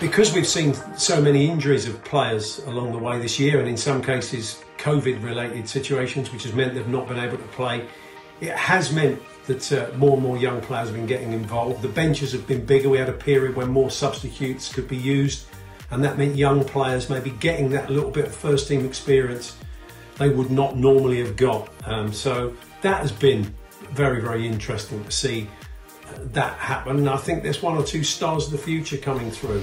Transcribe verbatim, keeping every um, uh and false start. because we've seen so many injuries of players along the way this year, and in some cases COVID-related situations, which has meant they've not been able to play, it has meant that uh, more and more young players have been getting involved. The benches have been bigger. We had a period when more substitutes could be used, and that meant young players maybe getting that little bit of first team experience they would not normally have got. Um, so that has been very, very interesting to see that happen, and I think there's one or two stars of the future coming through.